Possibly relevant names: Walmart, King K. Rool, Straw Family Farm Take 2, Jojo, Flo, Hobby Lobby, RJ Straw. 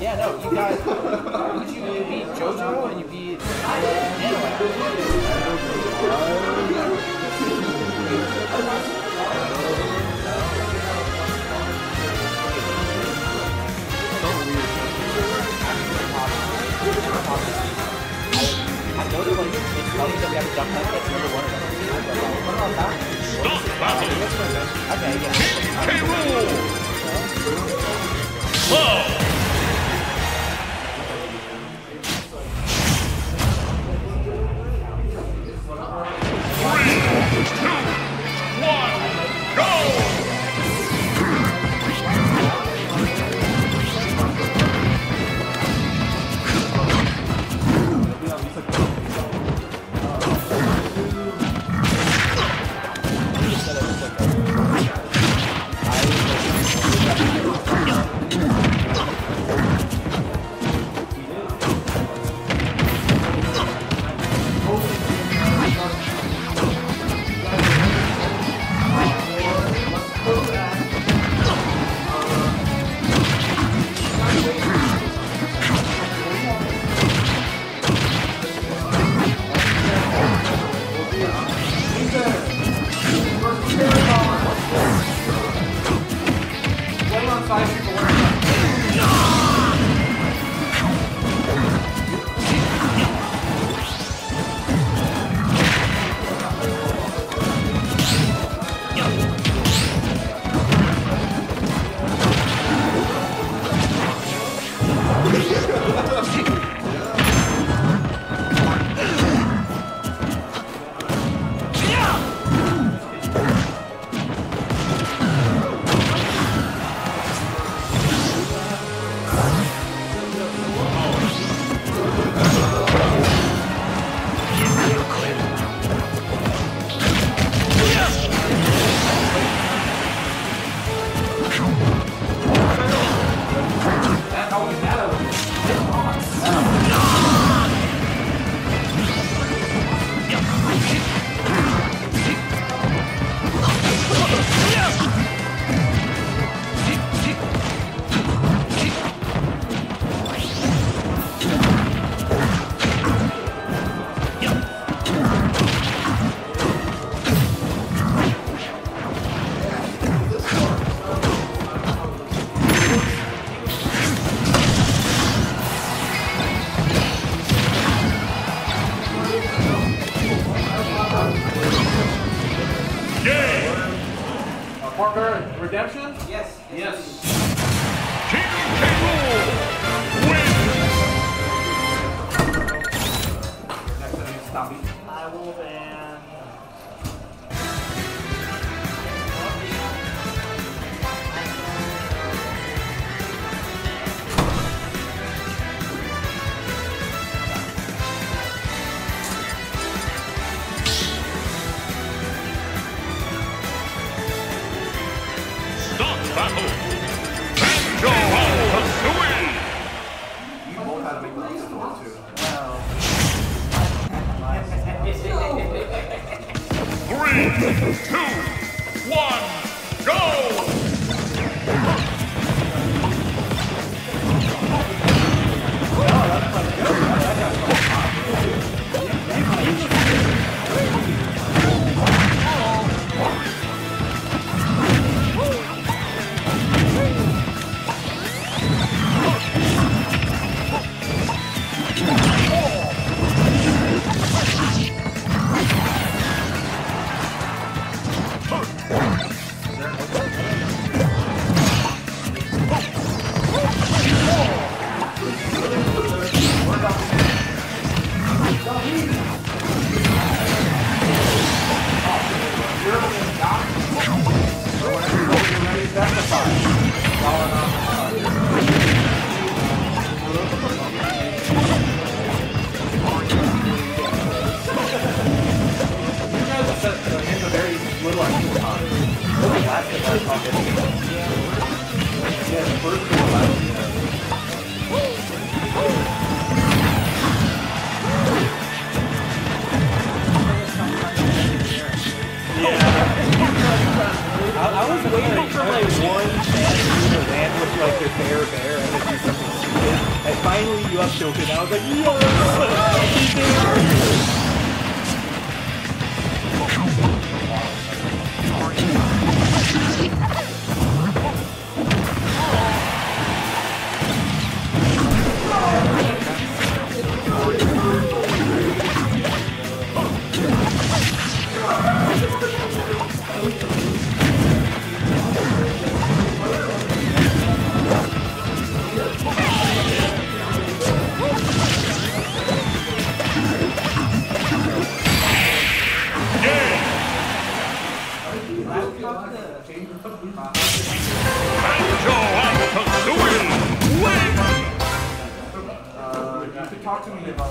Yeah, no, you guys, you beat Jojo and you beat I know that, like, it's funny that we have a jump cut that's number one. Stop battle! Okay, yeah. King K. Rool! Flo! Redemption? Yes. Yes. King K. Rool wins! Next time you stop me. I will ban... Battle! Jojo has to win! You both have a big one too. Wow. 3, 2, 1, go! Talk to me about